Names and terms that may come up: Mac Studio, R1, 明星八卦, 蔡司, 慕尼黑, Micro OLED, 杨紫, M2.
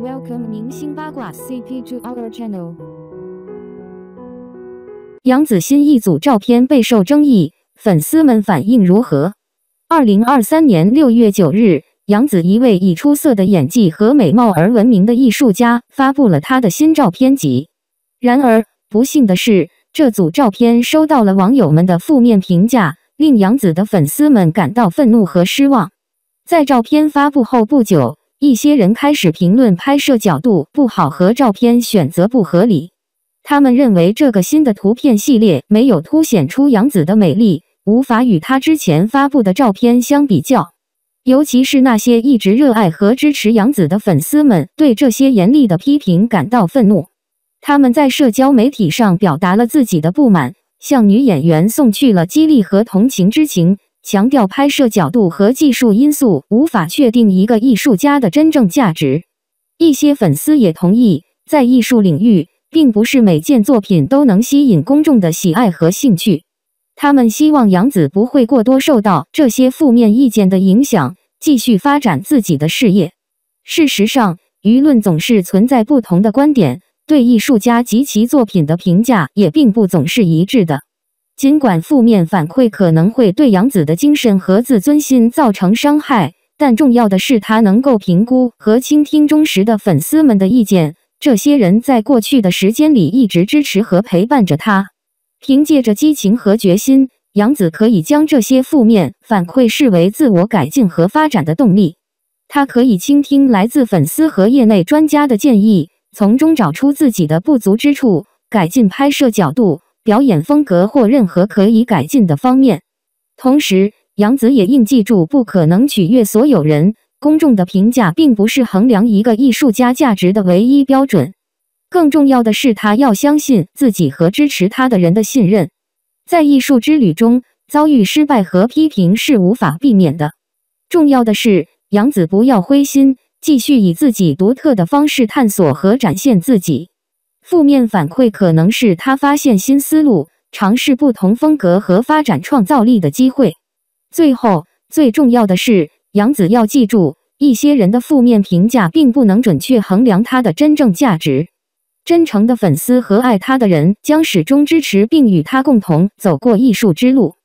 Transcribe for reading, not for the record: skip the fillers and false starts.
Welcome 明星八卦 CP to our channel。杨紫欣一组照片备受争议，粉丝们反应如何？2023年6月9日，杨紫一位以出色的演技和美貌而闻名的艺术家发布了她的新照片集。然而，不幸的是，这组照片收到了网友们的负面评价，令杨紫的粉丝们感到愤怒和失望。在照片发布后不久， 一些人开始评论拍摄角度不好和照片选择不合理，他们认为这个新的图片系列没有凸显出杨紫的美丽，无法与她之前发布的照片相比较。尤其是那些一直热爱和支持杨紫的粉丝们，对这些严厉的批评感到愤怒。他们在社交媒体上表达了自己的不满，向女演员送去了激励和同情之情， 强调拍摄角度和技术因素无法确定一个艺术家的真正价值。一些粉丝也同意，在艺术领域，并不是每件作品都能吸引公众的喜爱和兴趣。他们希望杨紫不会过多受到这些负面意见的影响，继续发展自己的事业。事实上，舆论总是存在不同的观点，对艺术家及其作品的评价也并不总是一致的。 尽管负面反馈可能会对杨紫的精神和自尊心造成伤害，但重要的是她能够评估和倾听忠实的粉丝们的意见。这些人在过去的时间里一直支持和陪伴着她。凭借着激情和决心，杨紫可以将这些负面反馈视为自我改进和发展的动力。她可以倾听来自粉丝和业内专家的建议，从中找出自己的不足之处，改进拍摄角度、 表演风格或任何可以改进的方面。同时，杨紫也应记住，不可能取悦所有人。公众的评价并不是衡量一个艺术家价值的唯一标准。更重要的是，他要相信自己和支持他的人的信任。在艺术之旅中，遭遇失败和批评是无法避免的。重要的是，杨紫不要灰心，继续以自己独特的方式探索和展现自己。 负面反馈可能是他发现新思路、尝试不同风格和发展创造力的机会。最后，最重要的是，杨紫要记住，一些人的负面评价并不能准确衡量她的真正价值。真诚的粉丝和爱她的人将始终支持并与她共同走过艺术之路。